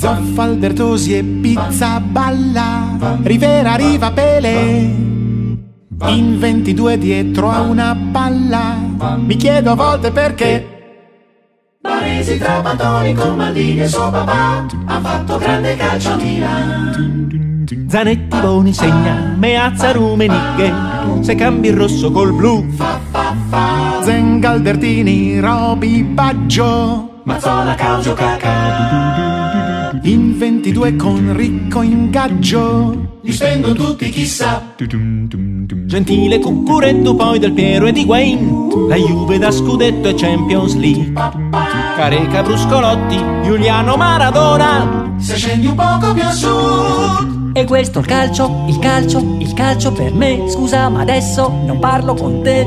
Zoff, Albertosi e Pizzaballa, Rivera, Riva, Pelè. In 22 dietro a una palla, mi chiedo a volte perché. Baresi, Trapattoni con Maldini e suo papà, ha fatto grande calcio a Milan. Zanetti, Boninsegna, Meazza, Rumenigge, se cambi il rosso col blu. Zenga, Albertini, Robi Baggio, Mazzola, Causio, Kakà. In 22 con Ricco in gaggio, li spendono tutti chissà. Gentile, Cuccureddu, poi Del Piero ed Higuaín, la Juve da scudetto e Champions League. Careca, Bruscolotti, Juliano, Maradona, se scendi un poco più a sud. E questo è il calcio, il calcio, il calcio per me. Scusa ma adesso non parlo con te.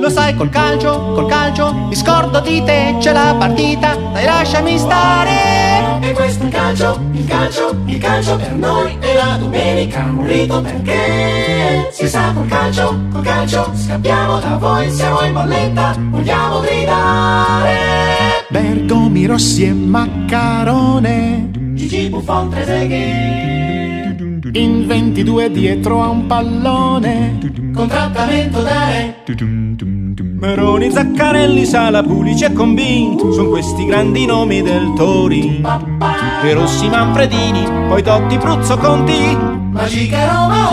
Lo sai col calcio, mi scordo di te. C'è la partita, dai lasciami stare. E questo è il calcio, il calcio, il calcio per noi. E la domenica un rito perché si sa col calcio, scappiamo da voi. Siamo in bolletta, vogliamo gridare. Bergomi, Rossi e Maccarone, Gigi Buffon, Trezeguet. In 22 dietro a un pallone, contrattamento da re. Meroni, Zaccarelli, Sala, Pulici, convinto, sono questi grandi nomi del Torino. E Rossi, Manfredini, poi Totti, Pruzzo, Conti, magica Roma,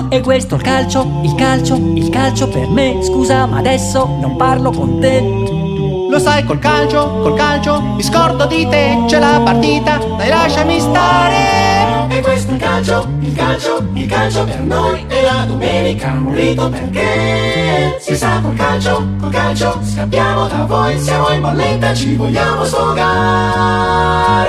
oh. E questo è il calcio, il calcio, il calcio per me. Scusa ma adesso non parlo con te. Lo sai col calcio, mi scordo di te. C'è la partita, dai lasciami stare. E questo è il calcio, il calcio, il calcio per noi. E la domenica un rito perché si sa col calcio, scappiamo da voi. Siamo in bolletta, ci vogliamo sfogare.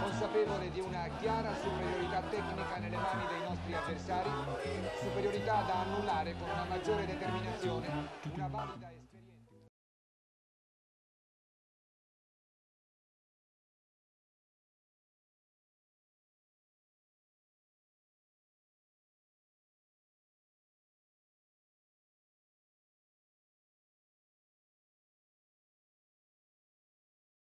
consapevole di una chiara superiorità tecnica nelle mani dei nostri avversari, superiorità da annullare con una maggiore determinazione, una valida